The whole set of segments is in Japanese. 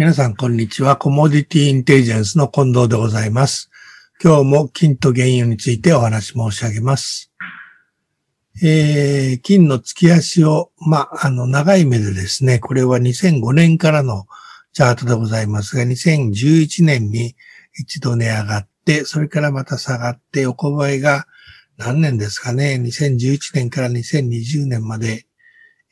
皆さん、こんにちは。コモディティインテリジェンスの近藤でございます。今日も金と原油についてお話申し上げます。金の月足を、長い目でですね、これは2005年からのチャートでございますが、2011年に一度値上がって、それからまた下がって、横ばいが何年ですかね、2011年から2020年まで、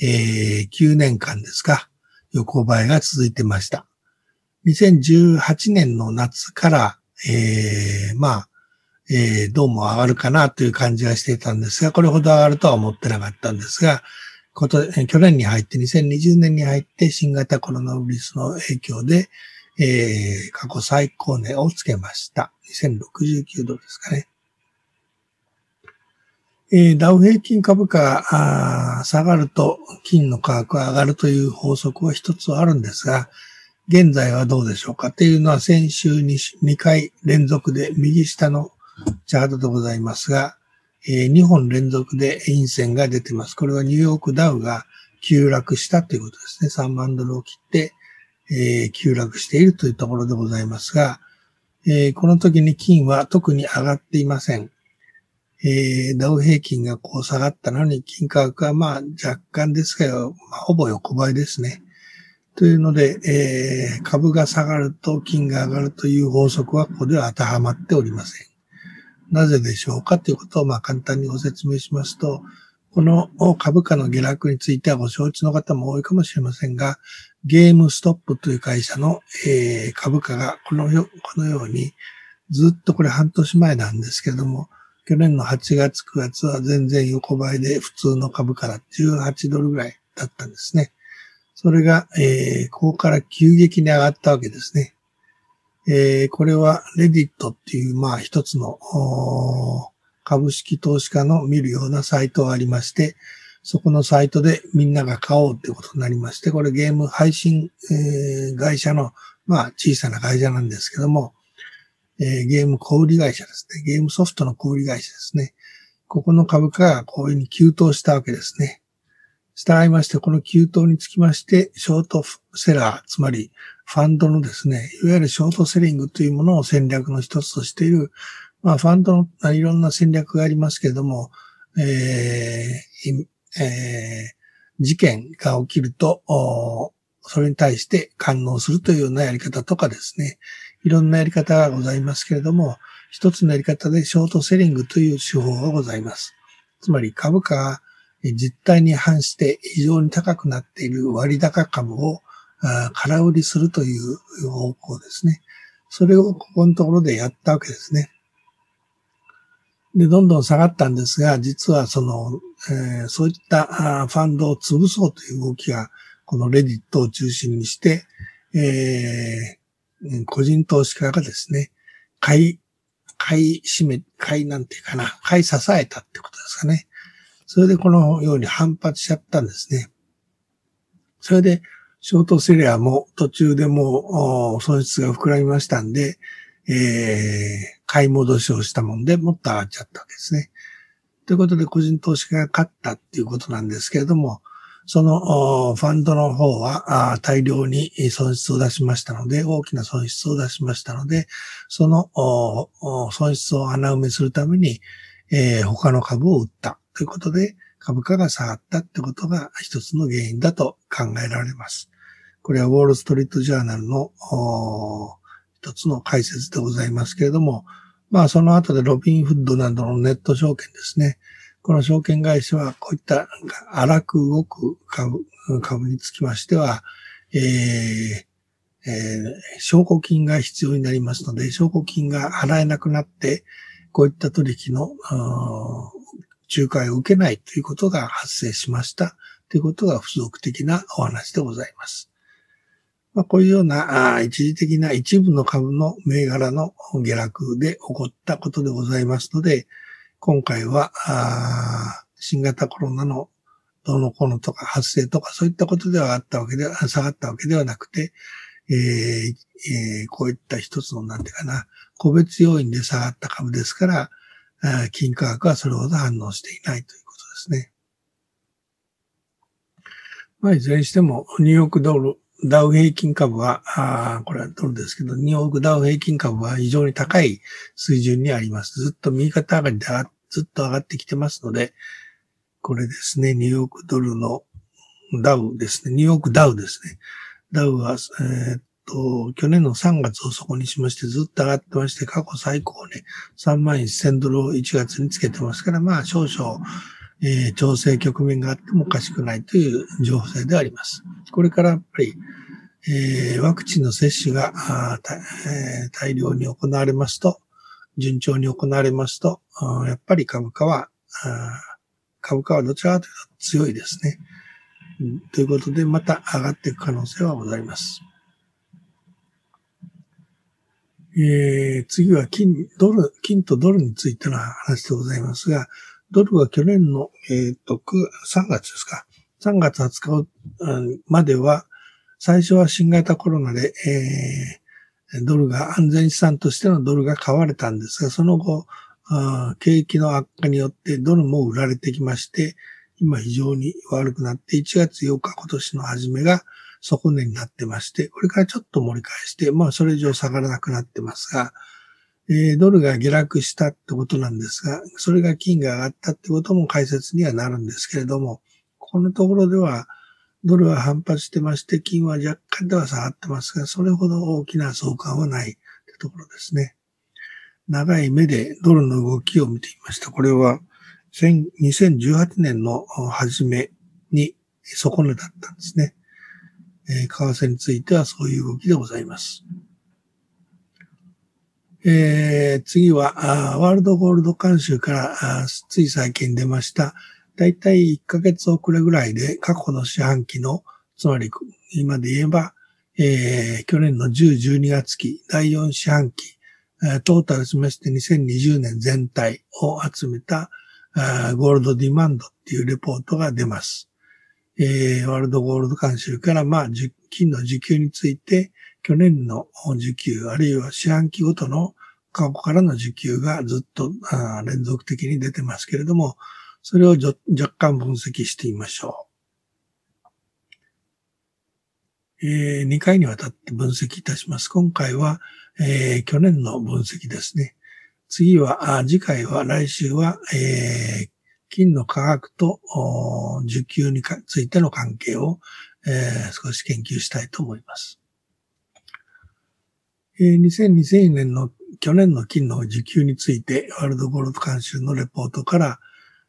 9年間ですか、横ばいが続いてました。2018年の夏から、どうも上がるかなという感じがしていたんですが、これほど上がるとは思ってなかったんですが、去年に入って、2020年に入って、新型コロナウイルスの影響で、過去最高値をつけました。2069ドルですかね。ダウ平均株価が下がると金の価格が上がるという法則は一つあるんですが、現在はどうでしょうかっていうのは先週に2回連続で右下のチャートでございますが、2本連続で陰線が出てます。これはニューヨークダウが急落したということですね。3万ドルを切って、急落しているというところでございますが、この時に金は特に上がっていません。ダウ平均がこう下がったのに、金価格は若干ですけど、ほぼ横ばいですね。というので、株が下がると金が上がるという法則はここでは当てはまっておりません。なぜでしょうかということを簡単にご説明しますと、この株価の下落についてはご承知の方も多いかもしれませんが、ゲームストップという会社の株価がこのように、ずっとこれ半年前なんですけれども、去年の8月、9月は全然横ばいで普通の株価が18ドルぐらいだったんですね。それが、ここから急激に上がったわけですね。これはレディットっていう、一つの株式投資家の見るようなサイトがありまして、そこのサイトでみんなが買おうということになりまして、これゲーム配信、会社の、小さな会社なんですけども、ゲーム小売会社ですね。ゲームソフトの小売会社ですね。ここの株価がこういうふうに急騰したわけですね。従いまして、この急騰につきまして、ショートセラー、つまりファンドのですね、いわゆるショートセリングというものを戦略の一つとしている、ファンドのいろんな戦略がありますけれども、事件が起きると、それに対して反応するというようなやり方とかですね、いろんなやり方がございますけれども、一つのやり方でショートセリングという手法がございます。つまり株価が実態に反して非常に高くなっている割高株を空売りするという方向ですね。それをここのところでやったわけですね。で、どんどん下がったんですが、実はそういったファンドを潰そうという動きがこのレディットを中心にして、個人投資家がですね、買い支えたってことですかね。それでこのように反発しちゃったんですね。それで、ショートセリアも途中でもう損失が膨らみましたんで、買い戻しをしたもんで、もっと上がっちゃったわけですね。ということで、個人投資家が勝ったっていうことなんですけれども、そのファンドの方は大量に損失を出しましたので、大きな損失を出しましたので、その損失を穴埋めするために他の株を売ったということで、株価が下がったということが一つの原因だと考えられます。これはウォールストリートジャーナルの一つの解説でございますけれども、その後でロビンフッドなどのネット証券ですね。この証券会社はこういった荒く動く株につきましては、証拠金が必要になりますので、証拠金が払えなくなって、こういった取引の仲介を受けないということが発生しましたということが付属的なお話でございます。こういうような一時的な一部の株の銘柄の下落で起こったことでございますので、今回は、新型コロナのどのこのとか発生とかそういったことではあったわけでは、下がったわけではなくて、こういった一つの個別要因で下がった株ですから、金価格はそれほど反応していないということですね。いずれにしても、ニューヨークダウ平均株は、これはドルですけど、ニューヨークダウ平均株は非常に高い水準にあります。ずっと右肩上がりでずっと上がってきてますので、これですね、ニューヨークドルのダウですね、ニューヨークダウですね。ダウは、去年の3月を底にしましてずっと上がってまして、過去最高をね、$31,000を1月につけてますから、まあ少々、調整局面があってもおかしくないという情勢であります。これからやっぱり、ワクチンの接種が大量に行われますと、順調に行われますと、やっぱり株価はどちらかというと強いですね。ということで、また上がっていく可能性はございます。次は金とドルについての話でございますが、ドルは去年の、3月ですか。3月20日までは、最初は新型コロナで、ドルが安全資産としてのドルが買われたんですが、その後、景気の悪化によってドルも売られてきまして、今非常に悪くなって、1月8日今年の初めが底値になってまして、これからちょっと盛り返して、まあそれ以上下がらなくなってますが、ドルが下落したってことなんですが、それが金が上がったってことも解説にはなるんですけれども、ここのところではドルは反発してまして、金は若干では下がってますが、それほど大きな相関はないってところですね。長い目でドルの動きを見てみました。これは2018年の初めに底値だったんですね。為替についてはそういう動きでございます。次は、ワールドゴールド監修からつい最近出ました。だいたい1ヶ月遅れぐらいで過去の四半期の、つまり今で言えば、去年の10、12月期、第4四半期、トータルしまして2020年全体を集めたゴールドディマンドっていうレポートが出ます。ワールドゴールド監修から、まあ、金の需給について、去年の需給、あるいは四半期ごとの過去からの需給がずっと連続的に出てますけれども、それを若干分析してみましょう。2回にわたって分析いたします。今回は、去年の分析ですね。次回は、来週は、金の価格と需給についての関係を、少し研究したいと思います。2020年の去年の金の需給について、ワールドゴールド監修のレポートから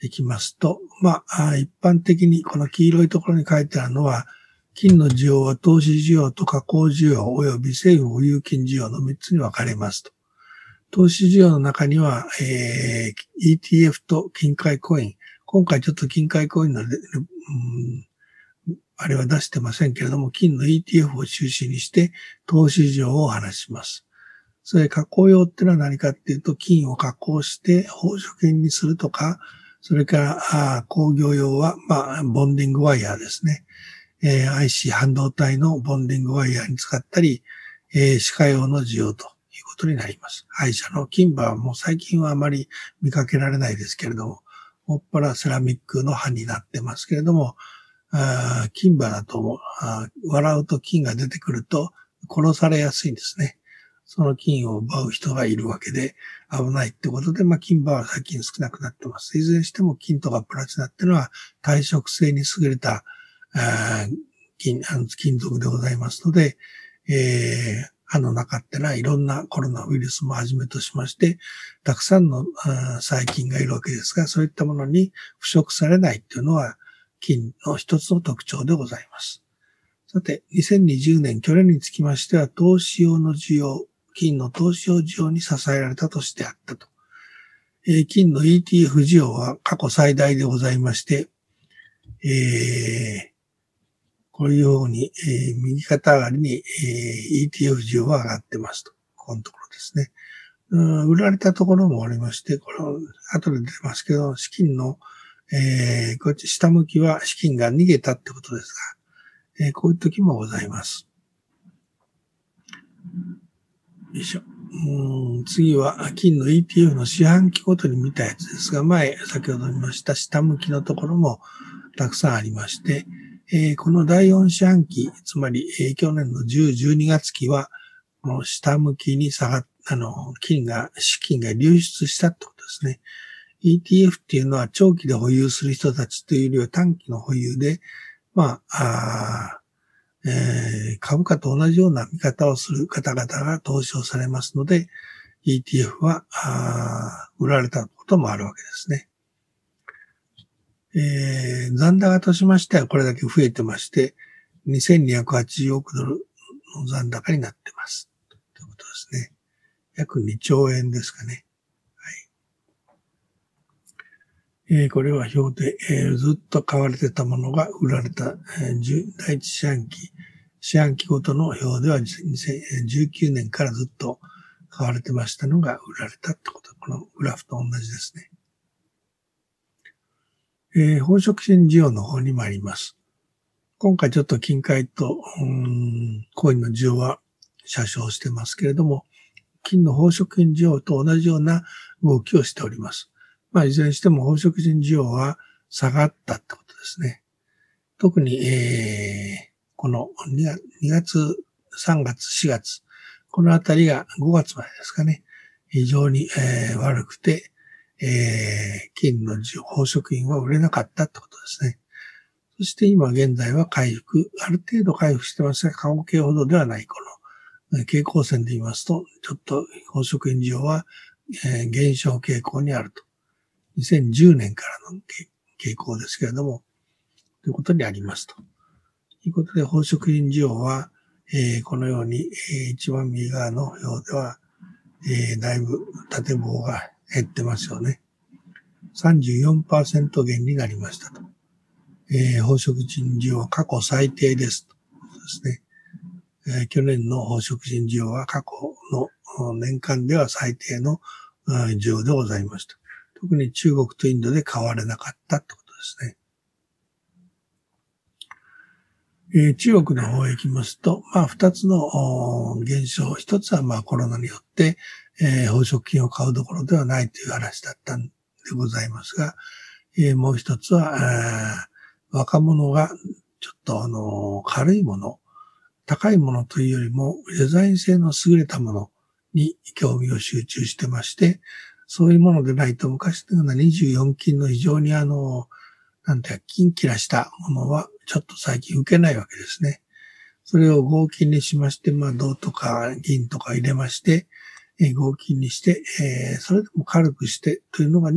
いきますと、まあ、一般的にこの黄色いところに書いてあるのは、金の需要は投資需要と加工需要及び政府保有金需要の3つに分かれますと。投資需要の中には、ETF と金塊コイン。今回ちょっと金塊コインの、あれは出してませんけれども、金の ETF を中心にして投資事情をお話します。それ加工用ってのは何かっていうと、金を加工して宝飾品にするとか、それから工業用は、まあ、ボンディングワイヤーですね。IC 半導体のボンディングワイヤーに使ったり、歯科用の需要ということになります。歯医者の金歯はもう最近はあまり見かけられないですけれども、もっぱらセラミックの歯になってますけれども、金歯だと、笑うと金が出てくると殺されやすいんですね。その金を奪う人がいるわけで危ないってことで、まあ、金歯は最近少なくなってます。いずれにしても金とかプラチナってのは耐食性に優れた金属でございますので、歯の中ってのはいろんなコロナウイルスもはじめとしまして、たくさんの細菌がいるわけですが、そういったものに腐食されないっていうのは、金の一つの特徴でございます。さて、2020年、去年につきましては、投資用の需要、金の投資用需要に支えられた年であったと。金の ETF 需要は過去最大でございまして、こういうように、右肩上がりに、ETF 需要は上がってますと。このところですね。売られたところもありまして、これ後で出ますけど、資金のこっち下向きは資金が逃げたってことですが、こういう時もございます。よいしょ。次は、金の ETF の四半期ごとに見たやつですが、先ほど見ました下向きのところもたくさんありまして、この第4四半期、つまり、去年の10、12月期は、この下向きに下がっ、資金が流出したってことですね。ETF っていうのは長期で保有する人たちというよりは短期の保有で、株価と同じような見方をする方々が投資をされますので、ETF は、売られたこともあるわけですね。残高としましてはこれだけ増えてまして、2280億ドルの残高になってます。ということですね。約2兆円ですかね。はい。これは表で、ずっと買われてたものが売られた、第一四半期。四半期ごとの表では2019年からずっと買われてましたのが売られたってこと。このグラフと同じですね。宝飾品需要の方に参ります。今回ちょっと金塊と、コインの需要は車掌してますけれども、金の宝飾品需要と同じような動きをしております。いずれにしても宝飾品需要は下がったってことですね。特に、この2月、3月、4月、このあたりが5月までですかね、非常に、悪くて、金の宝飾品は売れなかったってことですね。そして今現在は回復、ある程度回復してますが、過去形ほどではない、この傾向線で言いますと、ちょっと宝飾品需要は減少傾向にあると。2010年からの傾向ですけれども、ということにありますと。ということで宝飾品需要は、このように一番右側の表では、だいぶ縦棒が減ってますよね。34% 減になりましたと。宝飾品需要は過去最低ですと。ですね。去年の宝飾品需要は過去の年間では最低の需要でございました。特に中国とインドで買われなかったってことですね。中国の方へ行きますと、二つの減少。一つはコロナによって、宝飾品を買うどころではないという話だったんでございますが、もう一つは、若者がちょっと軽いもの、高いものというよりもデザイン性の優れたものに興味を集中してまして、そういうものでないと昔のような24金の非常にキンキラしたものはちょっと最近受けないわけですね。それを合金にしまして、銅とか銀とか入れまして、合金にして、それでも軽くしてというのが、合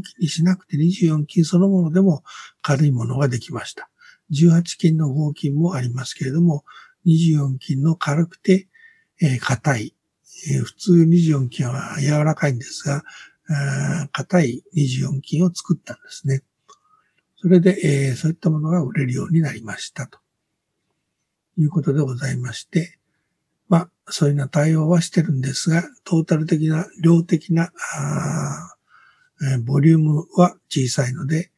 金にしなくて24金そのものでも軽いものができました。18金の合金もありますけれども、24金の軽くて、硬い。普通24金は柔らかいんですが、硬い24金を作ったんですね。それで、そういったものが売れるようになりましたということでございまして、そういうような対応はしてるんですが、トータル的な、量的な、ボリュームは小さいので、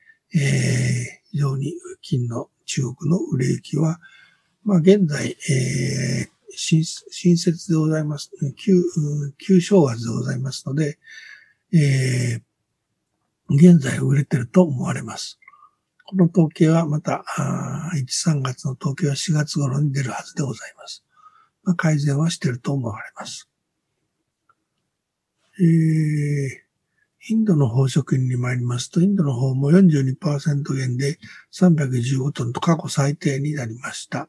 非常に金の中国の売れ行きは、現在、新設でございます、旧正月でございますので、現在売れてると思われます。この統計はまた、1、3月の統計は4月頃に出るはずでございます。改善はしていると思われます。インドの宝飾品に参りますと、インドの方も 42% 減で315トンと過去最低になりました。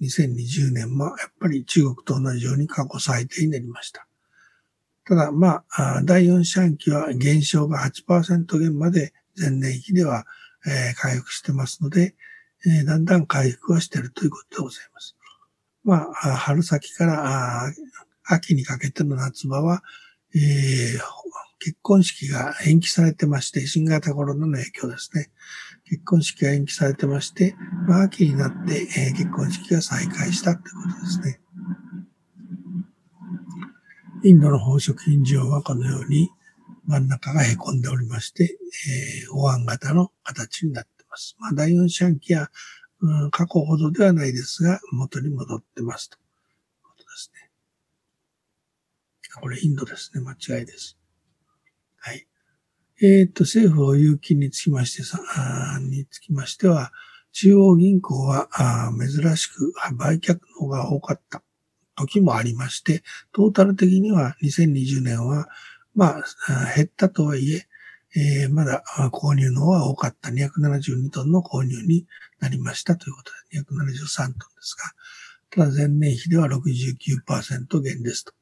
2020年もやっぱり中国と同じように過去最低になりました。ただ、第4四半期は減少が 8% 減まで前年比では回復してますので、だんだん回復はしているということでございます。春先から秋にかけての夏場は、結婚式が延期されてまして、新型コロナの影響ですね。結婚式が延期されてまして、秋になって、結婚式が再開したということですね。インドの宝飾品需要はこのように真ん中が凹んでおりまして、お椀型の形になっています。第4四半期は過去ほどではないですが、元に戻ってますということですね。これインドですね。間違いです。はい。政府保有金につきましては、中央銀行は珍しく売却の方が多かった時もありまして、トータル的には2020年は、減ったとはいえ、まだ購入の方は多かった272トンの購入になりましたということで、273トンですが、ただ前年比では 69% 減ですと。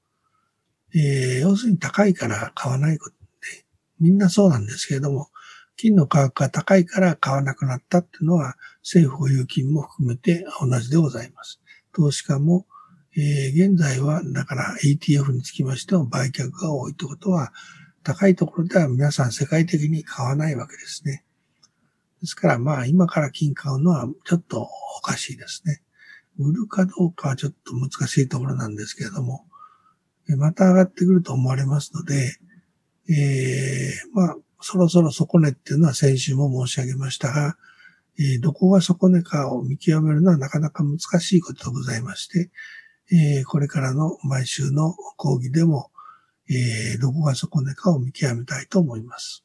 要するに高いから買わないことで、みんなそうなんですけれども、金の価格が高いから買わなくなったっていうのは、政府保有金も含めて同じでございます。投資家も、現在は、だから ETF につきましても売却が多いということは、高いところでは皆さん世界的に買わないわけですね。ですから今から金買うのはちょっとおかしいですね。売るかどうかはちょっと難しいところなんですけれども、また上がってくると思われますので、そろそろ底値っていうのは先週も申し上げましたが、どこが底値かを見極めるのはなかなか難しいことでございまして、これからの毎週の講義でも、どこが底値かを見極めたいと思います。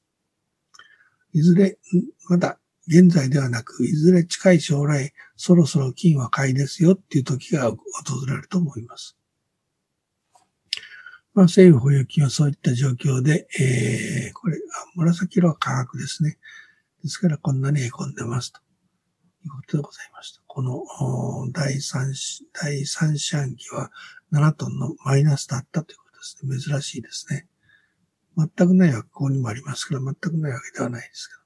いずれ、まだ現在ではなく、いずれ近い将来、そろそろ金は買いですよっていう時が訪れると思います。政府保有金はそういった状況で、これ、紫色は価格ですね。ですからこんなにへこんでますということでございました。この第三四半期は7トンのマイナスだったということですね。珍しいですね。全くないわけ、ここにもありますから全くないわけではないですけど。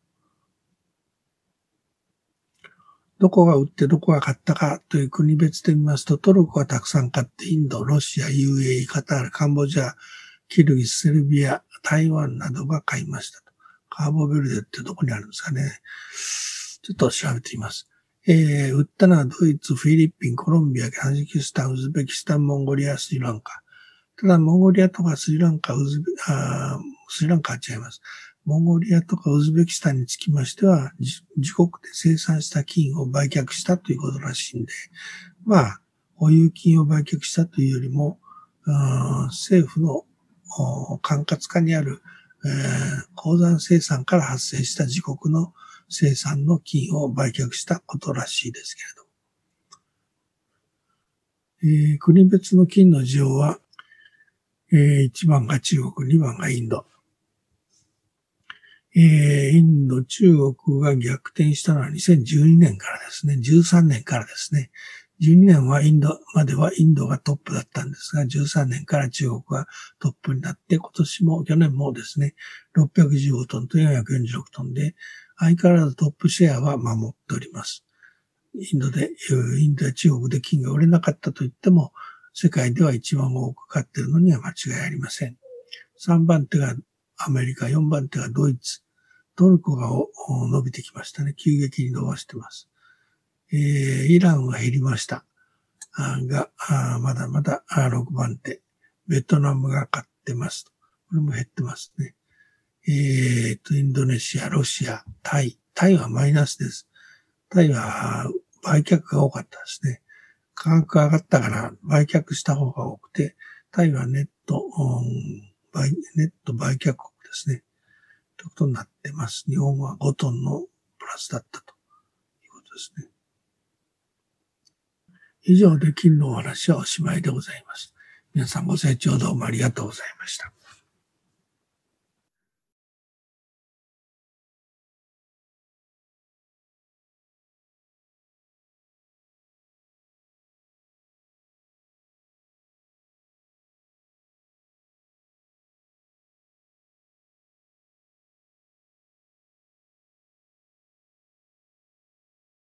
どこが売ってどこが買ったかという国別で見ますと、トルコはたくさん買って、インド、ロシア、UAE、カタール、カンボジア、キルギス、セルビア、台湾などが買いましたと。カーボベルデってどこにあるんですかね。ちょっと調べてみます。売ったのはドイツ、フィリピン、コロンビア、カザキスタン、ウズベキスタン、モンゴリア、スリランカ。ただ、モンゴリアとかスリランカ、スリランカは違います。モンゴリアとかウズベキスタンにつきましては、自国で生産した金を売却したということらしいんで、保有金を売却したというよりも、政府の管轄下にある、鉱山生産から発生した自国の生産の金を売却したことらしいですけれども。国別の金の需要は、1番が中国、2番がインド。インド、中国が逆転したのは2012年からですね。13年からですね。12年はインド、まではインドがトップだったんですが、13年から中国がトップになって、今年も、去年もですね、615トンと446トンで、相変わらずトップシェアは守っております。インドや中国で金が売れなかったと言っても、世界では一番多く買っているのには間違いありません。3番手がアメリカ、4番手がドイツ。トルコが伸びてきましたね。急激に伸ばしてます。イランは減りました。まだまだ6番手。ベトナムが買ってます。これも減ってますね。インドネシア、ロシア、タイ。タイはマイナスです。タイは売却が多かったですね。価格が上がったから売却した方が多くて、タイはネット売却国ですね。ということになってます。日本は5トンのプラスだったということですね。以上で金のお話はおしまいでございます。皆さんご清聴どうもありがとうございました。